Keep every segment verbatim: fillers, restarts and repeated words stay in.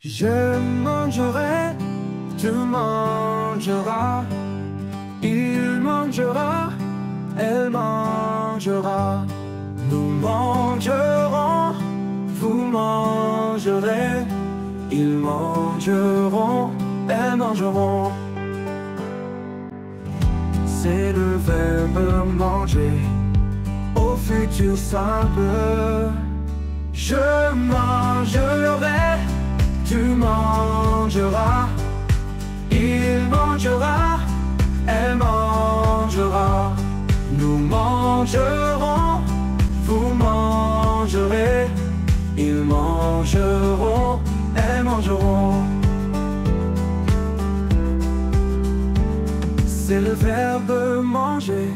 Je mangerai, tu mangeras, il mangera, elle mangera, nous mangerons, vous mangerez, ils mangeront, elles mangeront. C'est le verbe manger au futur simple. Je mangerai, tu mangeras, il mangera, elle mangera, nous mangerons, vous mangerez, ils mangeront, elles mangeront. C'est le verbe manger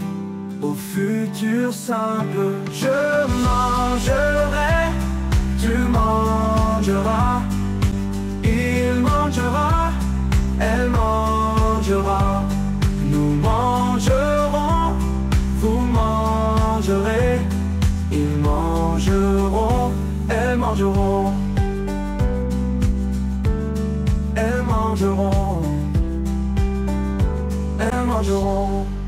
au futur simple. Je mangerai, tu mangeras, il mangera, elle mangera, nous mangerons, vous mangerez, ils mangeront, elles mangeront, elles mangeront, elles mangeront.